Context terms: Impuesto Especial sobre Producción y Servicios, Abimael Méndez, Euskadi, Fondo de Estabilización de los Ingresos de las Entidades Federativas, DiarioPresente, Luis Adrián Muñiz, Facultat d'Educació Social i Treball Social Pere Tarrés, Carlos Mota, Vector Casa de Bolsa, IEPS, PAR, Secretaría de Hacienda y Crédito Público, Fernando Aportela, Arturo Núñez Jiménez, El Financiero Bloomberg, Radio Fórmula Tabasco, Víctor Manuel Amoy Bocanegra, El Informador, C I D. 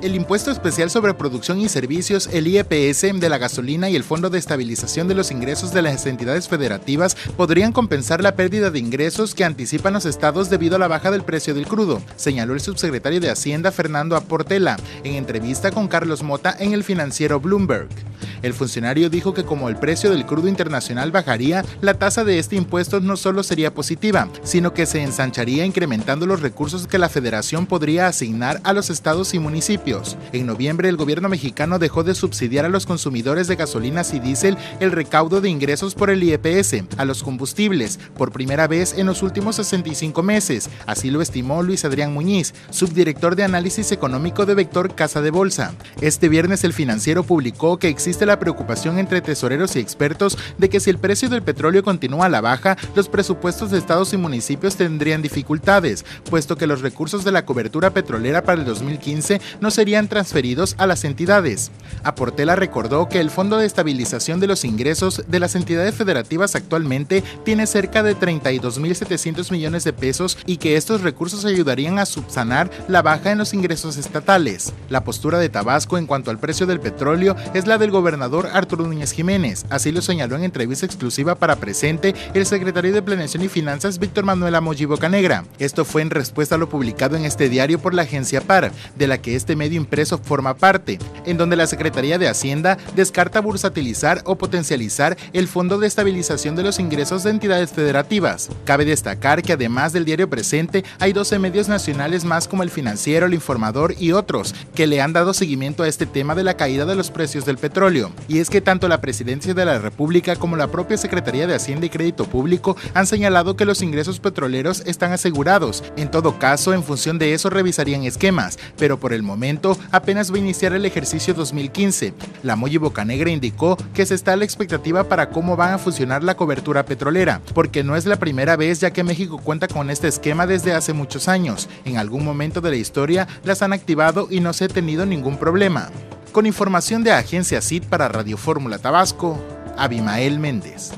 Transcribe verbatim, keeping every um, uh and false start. El Impuesto Especial sobre Producción y Servicios, el I E P S, de la gasolina y el Fondo de Estabilización de los Ingresos de las Entidades Federativas podrían compensar la pérdida de ingresos que anticipan los estados debido a la baja del precio del crudo, señaló el subsecretario de Hacienda Fernando Aportela en entrevista con Carlos Mota en El Financiero Bloomberg. El funcionario dijo que como el precio del crudo internacional bajaría, la tasa de este impuesto no solo sería positiva, sino que se ensancharía incrementando los recursos que la Federación podría asignar a los estados y municipios. En noviembre, el gobierno mexicano dejó de subsidiar a los consumidores de gasolinas y diésel el recaudo de ingresos por el I E P S a los combustibles, por primera vez en los últimos sesenta y cinco meses, así lo estimó Luis Adrián Muñiz, subdirector de Análisis Económico de Vector Casa de Bolsa. Este viernes, El Financiero publicó que existe la la preocupación entre tesoreros y expertos de que si el precio del petróleo continúa a la baja, los presupuestos de estados y municipios tendrían dificultades, puesto que los recursos de la cobertura petrolera para el dos mil quince no serían transferidos a las entidades. Aportela recordó que el Fondo de Estabilización de los Ingresos de las Entidades Federativas actualmente tiene cerca de treinta y dos mil setecientos millones de pesos y que estos recursos ayudarían a subsanar la baja en los ingresos estatales. La postura de Tabasco en cuanto al precio del petróleo es la del gobernador Arturo Núñez Jiménez, así lo señaló en entrevista exclusiva para Presente el secretario de Planeación y Finanzas Víctor Manuel Amoy Bocanegra. Esto fue en respuesta a lo publicado en este diario por la agencia P A R, de la que este medio impreso forma parte, en donde la Secretaría de Hacienda descarta bursatilizar o potencializar el Fondo de Estabilización de los Ingresos de Entidades Federativas. Cabe destacar que además del diario Presente, hay doce medios nacionales más como El Financiero, El Informador y otros, que le han dado seguimiento a este tema de la caída de los precios del petróleo. Y es que tanto la Presidencia de la República como la propia Secretaría de Hacienda y Crédito Público han señalado que los ingresos petroleros están asegurados. En todo caso, en función de eso revisarían esquemas, pero por el momento apenas va a iniciar el ejercicio dos mil quince. La Amoy Bocanegra indicó que se está a la expectativa para cómo van a funcionar la cobertura petrolera, porque no es la primera vez ya que México cuenta con este esquema desde hace muchos años. En algún momento de la historia las han activado y no se ha tenido ningún problema. Con información de Agencia C I D para Radio Fórmula Tabasco, Abimael Méndez.